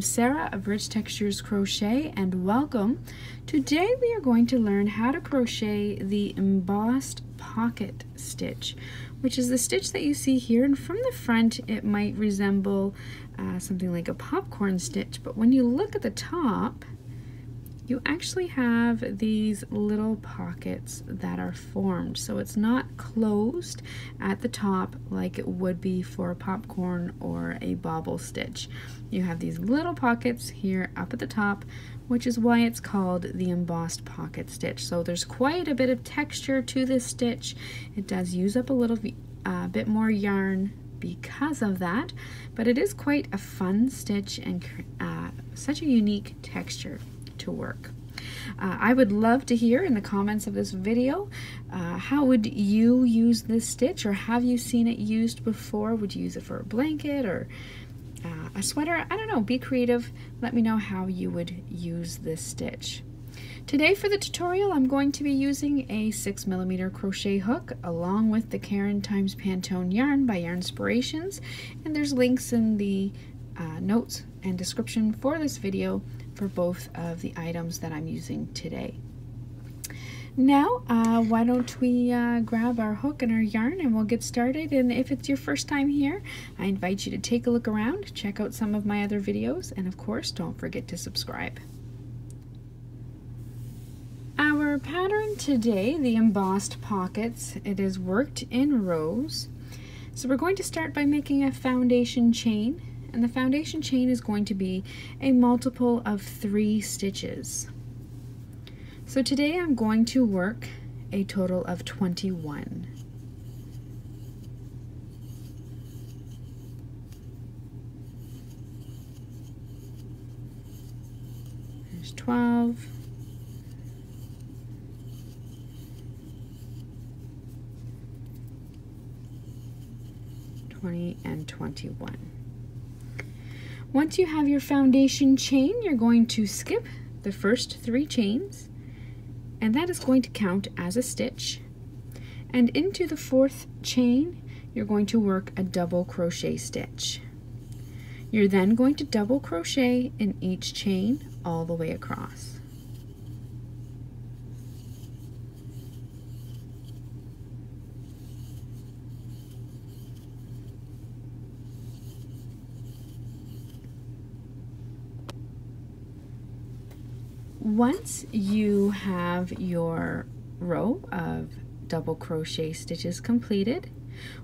I'm Sarah of Rich Textures Crochet and welcome. Today we are going to learn how to crochet the embossed pocket stitch, which is the stitch that you see here, and from the front it might resemble something like a popcorn stitch, but when you look at the top you actually have these little pockets that are formed. So it's not closed at the top like it would be for a popcorn or a bobble stitch. You have these little pockets here up at the top, which is why it's called the embossed pocket stitch. So there's quite a bit of texture to this stitch. It does use up a little bit more yarn because of that, but it is quite a fun stitch and such a unique texture to work. I would love to hear in the comments of this video, how would you use this stitch, or have you seen it used before? Would you use it for a blanket or a sweater? I don't know, be creative. Let me know how you would use this stitch. Today for the tutorial I'm going to be using a 6mm crochet hook along with the Caron x Pantone yarn by Yarnspirations, and there's links in the notes and description for this video for both of the items that I'm using today. Now why don't we grab our hook and our yarn and we'll get started. And if it's your first time here, I invite you to take a look around, check out some of my other videos, and of course don't forget to subscribe. Our pattern today, the embossed pockets, it is worked in rows. So we're going to start by making a foundation chain. And the foundation chain is going to be a multiple of 3 stitches. So today I'm going to work a total of 21. There's 12. And 21. Once you have your foundation chain, you're going to skip the first 3 chains, and that is going to count as a stitch. And into the 4th chain, you're going to work a double crochet stitch. You're then going to double crochet in each chain all the way across. Once you have your row of double crochet stitches completed,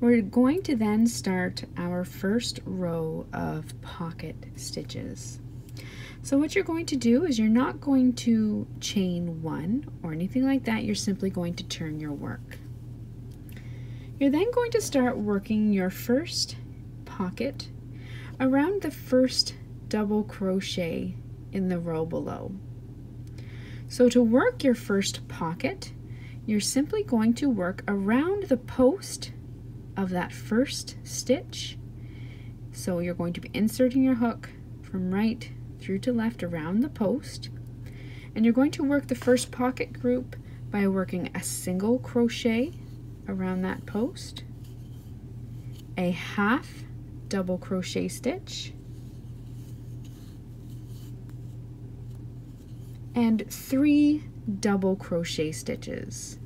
we're going to then start our first row of pocket stitches. So what you're going to do is you're not going to chain one or anything like that, you're simply going to turn your work. You're then going to start working your first pocket around the first double crochet in the row below. So to work your first pocket, you're simply going to work around the post of that first stitch. So you're going to be inserting your hook from right through to left around the post, and you're going to work the first pocket group by working a single crochet around that post, a half double crochet stitch, and 3 double crochet stitches.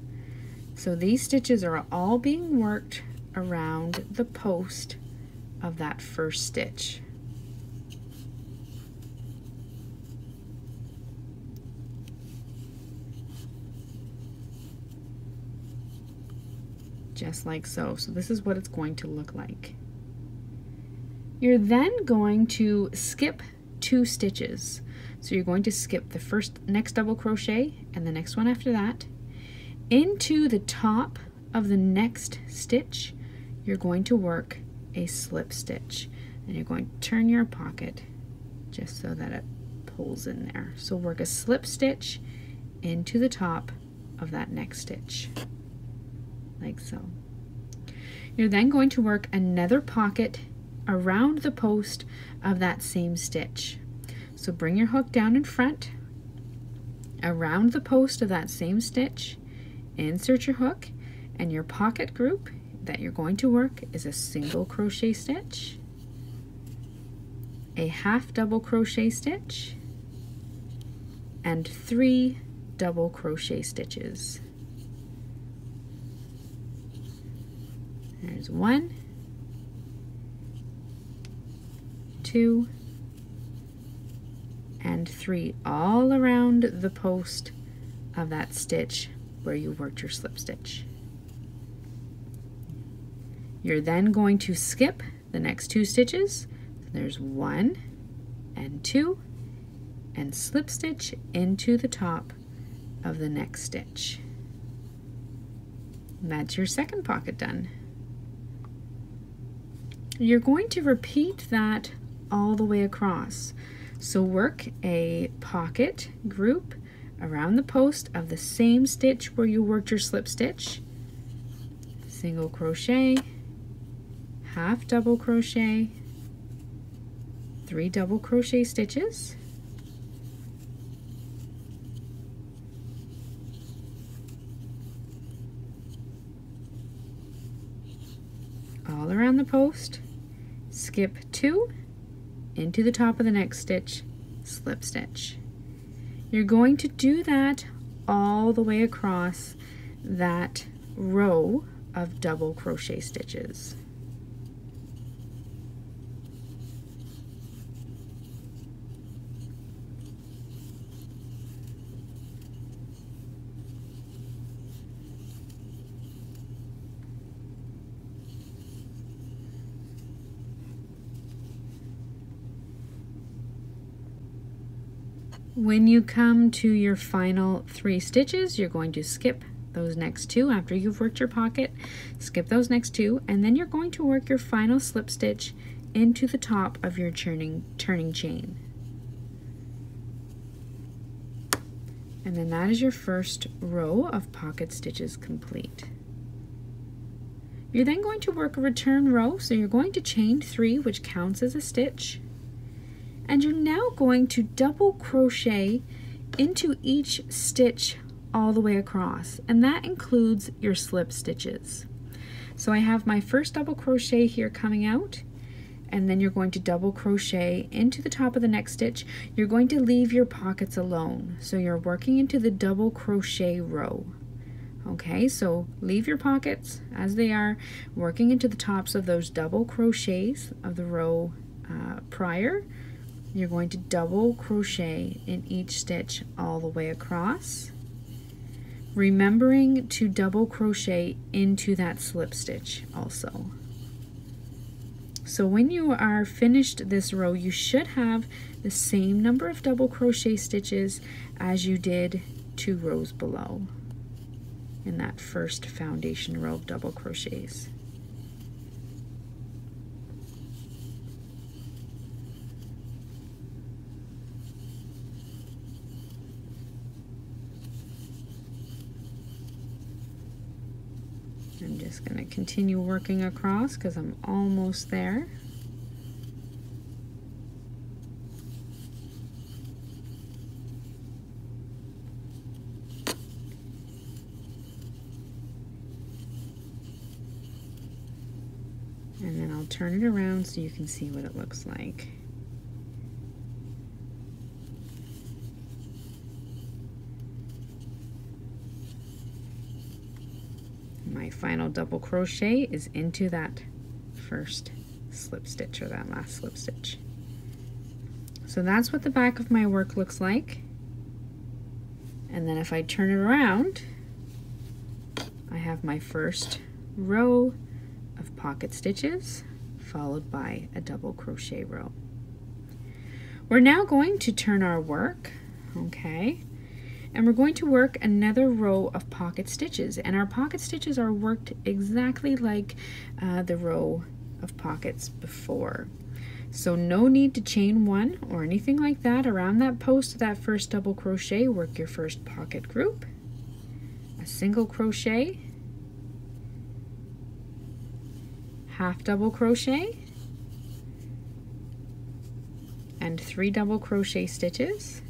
So these stitches are all being worked around the post of that first stitch. Just like so. So this is what it's going to look like. You're then going to skip 2 stitches. So you're going to skip the next double crochet and the next one after that. Into the top of the next stitch, you're going to work a slip stitch, and you're going to turn your pocket just so that it pulls in there. So work a slip stitch into the top of that next stitch, like so. You're then going to work another pocket around the post of that same stitch. So bring your hook down in front, around the post of that same stitch, insert your hook, and your pocket group that you're going to work is a single crochet stitch, a half double crochet stitch and 3 double crochet stitches. There's 1, 2, and 3 all around the post of that stitch where you worked your slip stitch. You're then going to skip the next 2 stitches. So there's 1 and 2 and slip stitch into the top of the next stitch. And that's your second pocket done. You're going to repeat that all the way across. So work a pocket group around the post of the same stitch where you worked your slip stitch, single crochet, half double crochet, 3 double crochet stitches, all around the post, skip 2 into the top of the next stitch, slip stitch. You're going to do that all the way across that row of double crochet stitches. When you come to your final 3 stitches, you're going to skip those next 2 after you've worked your pocket, skip those next 2, and then you're going to work your final slip stitch into the top of your turning chain. And then that is your first row of pocket stitches complete. You're then going to work a return row, so you're going to chain 3, which counts as a stitch. And you're now going to double crochet into each stitch all the way across, and that includes your slip stitches. So I have my first double crochet here coming out, and then you're going to double crochet into the top of the next stitch. You're going to leave your pockets alone, so you're working into the double crochet row. Okay, so leave your pockets as they are, working into the tops of those double crochets of the row prior. You're going to double crochet in each stitch all the way across, remembering to double crochet into that slip stitch also. So when you are finished this row, you should have the same number of double crochet stitches as you did 2 rows below in that first foundation row of double crochets. I'm just going to continue working across because I'm almost there. And then I'll turn it around so you can see what it looks like. My final double crochet is into that first slip stitch, or that last slip stitch. So that's what the back of my work looks like. And then if I turn it around, I have my first row of pocket stitches followed by a double crochet row. We're now going to turn our work, okay? And we're going to work another row of pocket stitches, and our pocket stitches are worked exactly like the row of pockets before. So no need to chain 1 or anything like that. Around that post of that first double crochet, work your first pocket group, a single crochet, half double crochet, and 3 double crochet stitches.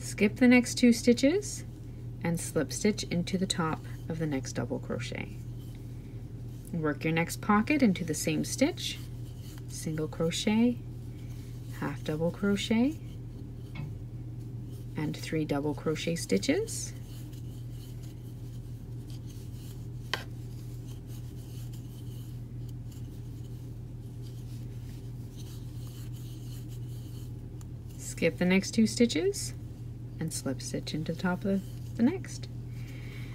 Skip the next 2 stitches and slip stitch into the top of the next double crochet. Work your next pocket into the same stitch, single crochet, half double crochet, and 3 double crochet stitches. Skip the next 2 stitches and slip stitch into the top of the next.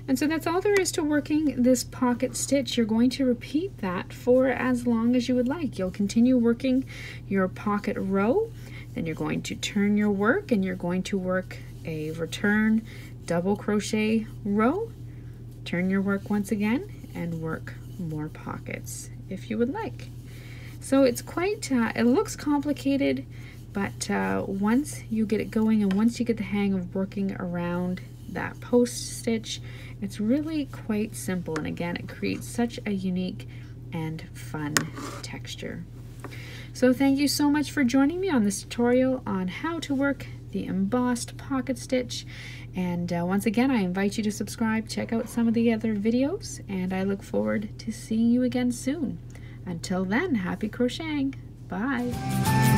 And so that's all there is to working this pocket stitch. You're going to repeat that for as long as you would like. You'll continue working your pocket row, then you're going to turn your work and you're going to work a return double crochet row, turn your work once again, and work more pockets if you would like. So it's quite, it looks complicated, but once you get it going and once you get the hang of working around that post stitch, it's really quite simple, and again it creates such a unique and fun texture. So thank you so much for joining me on this tutorial on how to work the embossed pocket stitch, and once again I invite you to subscribe, check out some of the other videos, and I look forward to seeing you again soon. Until then, happy crocheting. Bye.